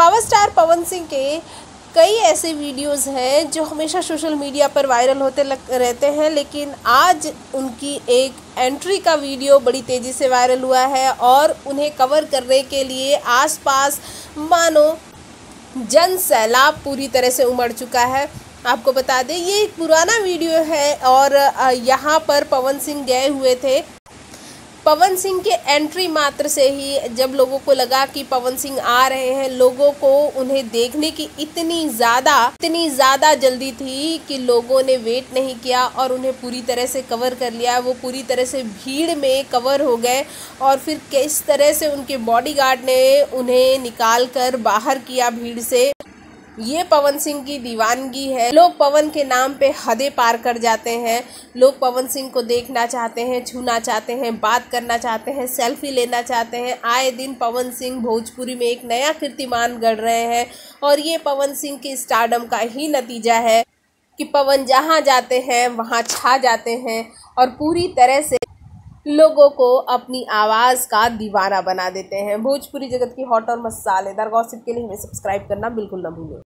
Power star Pawan Singh के कई ऐसे वीडियोस हैं जो हमेशा सोशल मीडिया पर वायरल होते रहते हैं, लेकिन आज उनकी एक एंट्री का वीडियो बड़ी तेज़ी से वायरल हुआ है और उन्हें कवर करने के लिए आसपास मानो जन सैलाब पूरी तरह से उमड़ चुका है। आपको बता दें ये एक पुराना वीडियो है और यहाँ पर पवन सिंह गए हुए थे। पवन सिंह के एंट्री मात्र से ही जब लोगों को लगा कि पवन सिंह आ रहे हैं, लोगों को उन्हें देखने की इतनी ज़्यादा जल्दी थी कि लोगों ने वेट नहीं किया और उन्हें पूरी तरह से कवर कर लिया। वो पूरी तरह से भीड़ में कवर हो गए और फिर किस तरह से उनके बॉडीगार्ड ने उन्हें निकाल कर बाहर किया भीड़ से, ये पवन सिंह की दीवानगी है। लोग पवन के नाम पे हदें पार कर जाते हैं। लोग पवन सिंह को देखना चाहते हैं, छूना चाहते हैं, बात करना चाहते हैं, सेल्फी लेना चाहते हैं। आए दिन पवन सिंह भोजपुरी में एक नया कीर्तिमान गढ़ रहे हैं और ये पवन सिंह के स्टारडम का ही नतीजा है कि पवन जहाँ जाते हैं वहाँ छा जाते हैं और पूरी तरह से लोगों को अपनी आवाज़ का दीवाना बना देते हैं। भोजपुरी जगत की हॉट और मसालेदार गॉसिप के लिए हमें सब्सक्राइब करना बिल्कुल ना भूलें।